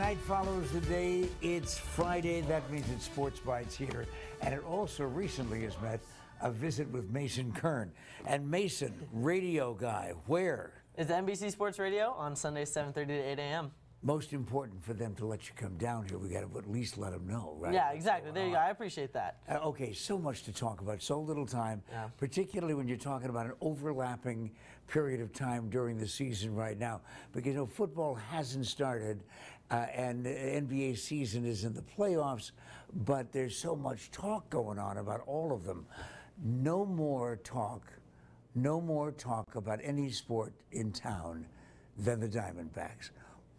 night follows the day. It's Friday. That means it's Sports Bites here. And it also recently has met a visit with Mason Kern. And Mason, radio guy, where? It's NBC Sports Radio on Sunday, 7:30 to 8 a.m. Most important for them to let you come down here. We got to at least let them know, right? Yeah, exactly. There you go. I appreciate that. Okay, so much to talk about, so little time, yeah. Particularly when you're talking about an overlapping period of time during the season right now. Because, you know, football hasn't started, and the NBA season is in the playoffs, but there's so much talk going on about all of them. No more talk about any sport in town than the Diamondbacks.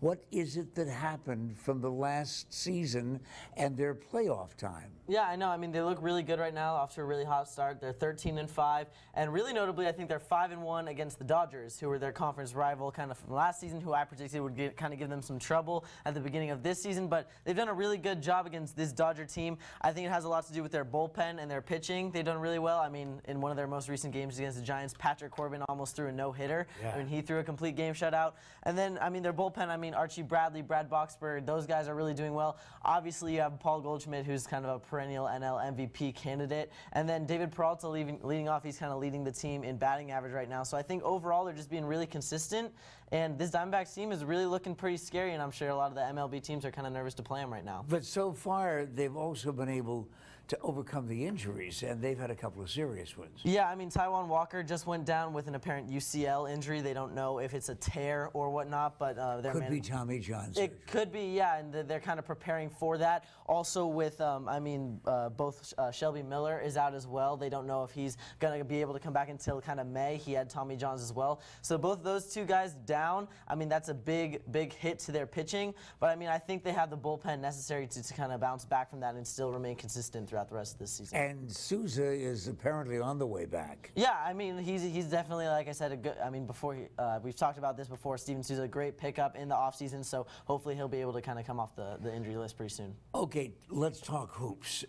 What is it that happened from the last season and their playoff time? Yeah, I know. I mean, they look really good right now, off to a really hot start. They're 13-5, and really notably, I think they're 5-1 against the Dodgers, who were their conference rival kind of from last season, who I predicted would kind of give them some trouble at the beginning of this season. But they've done a really good job against this Dodger team. I think it has a lot to do with their bullpen and their pitching. They've done really well. I mean, in one of their most recent games against the Giants, Patrick Corbin almost threw a no-hitter. Yeah. I mean, he threw a complete game shutout. And then, I mean, their bullpen, I mean, Archie Bradley, Brad Boxberger, those guys are really doing well. Obviously, you have Paul Goldschmidt, who's kind of a perennial NL MVP candidate. And then David Peralta leading off. He's kind of leading the team in batting average right now. So I think overall they're just being really consistent. And this Diamondbacks team is really looking pretty scary. And I'm sure a lot of the MLB teams are kind of nervous to play them right now. But so far, they've also been able to overcome the injuries, and they've had a couple of serious ones. Yeah, I mean, Taijuan Walker just went down with an apparent UCL injury. They don't know if it's a tear or whatnot, but could be Tommy John surgery. It could be, yeah, and they're kind of preparing for that. Also with, both Shelby Miller is out as well. They don't know if he's going to be able to come back until kind of May. He had Tommy John's as well. So both those two guys down, I mean, that's a big, big hit to their pitching. But, I mean, I think they have the bullpen necessary to kind of bounce back from that and still remain consistent throughout the rest of this season. And Souza is apparently on the way back. Yeah, I mean, he's definitely, like I said, a good, I mean, before we've talked about this before, Stephen Souza, great pickup in the offseason, so hopefully he'll be able to kind of come off the injury list pretty soon. Okay, let's talk hoops.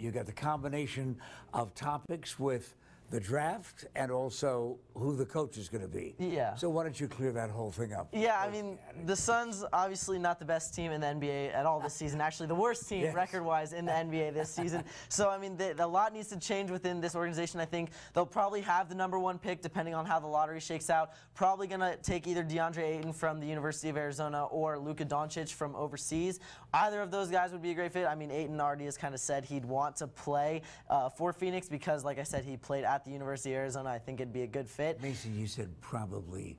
You got the combination of topics with the draft and also who the coach is going to be. Yeah. So why don't you clear that whole thing up? Yeah, I mean, the Suns, obviously not the best team in the NBA at all this season. Actually, the worst team, yes, record-wise in the NBA this season. So, I mean, a lot needs to change within this organization, I think. They'll probably have the #1 pick, depending on how the lottery shakes out. Probably going to take either DeAndre Ayton from the University of Arizona or Luka Doncic from overseas. Either of those guys would be a great fit. I mean, Ayton already has kind of said he'd want to play for Phoenix because, like I said, he played at the University of Arizona. I think it'd be a good fit. Mason, you said probably.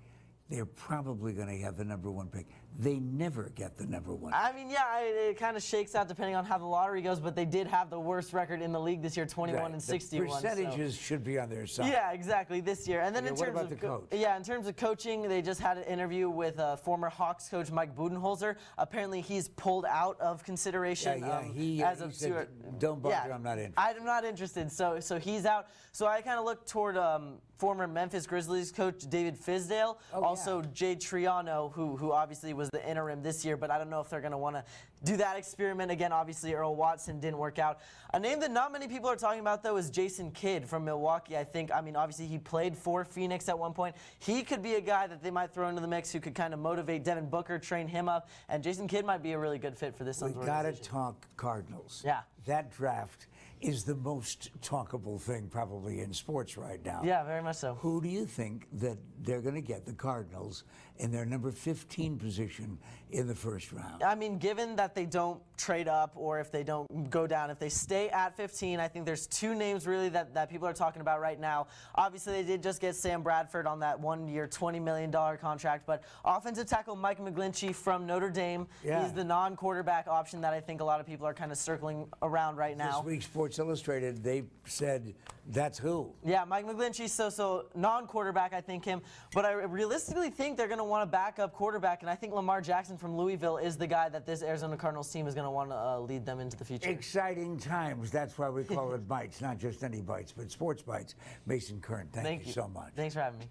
They're probably going to have the #1 pick. They never get the #1 pick. I mean, yeah, it kind of shakes out depending on how the lottery goes, but they did have the worst record in the league this year, 21 right. and 61. The percentages should be on their side. Yeah, exactly, this year. And then in terms of the coach? Yeah, in terms of coaching, they just had an interview with former Hawks coach Mike Budenholzer. Apparently, he's pulled out of consideration. Yeah, he said, don't bother, yeah, I'm not interested. I'm not interested, so he's out. So I kind of look toward former Memphis Grizzlies coach David Fisdale, also Jay Triano, who obviously was the interim this year, but I don't know if they're going to want to do that experiment again. Obviously, Earl Watson didn't work out. A name that not many people are talking about, though, is Jason Kidd from Milwaukee, I think. I mean, obviously, he played for Phoenix at one point. He could be a guy that they might throw into the mix who could kind of motivate Devin Booker, train him up, and Jason Kidd might be a really good fit for this Suns organization. We've got to talk Cardinals. Yeah. That draft is the most talkable thing probably in sports right now. Yeah, very much so. Who do you think that they're going to get, the Cardinals, in their #15 position in the first round? I mean, given that they don't trade up or if they don't go down, if they stay at 15, I think there's two names really that people are talking about right now. Obviously, they did just get Sam Bradford on that one-year, $20 million contract, but offensive tackle Mike McGlinchey from Notre Dame, yeah, is the non-quarterback option that I think a lot of people are kind of circling around right now. This week, Sports Illustrated, they said that's who. Yeah, Mike McGlinchey, so non-quarterback, I think him. But I realistically think they're going to want a backup quarterback, and I think Lamar Jackson from Louisville is the guy that this Arizona Cardinals team is going to want to lead them into the future. Exciting times. That's why we call it Bites, not just any bites, but Sports Bites. Mason Kern, thank you so much. Thanks for having me.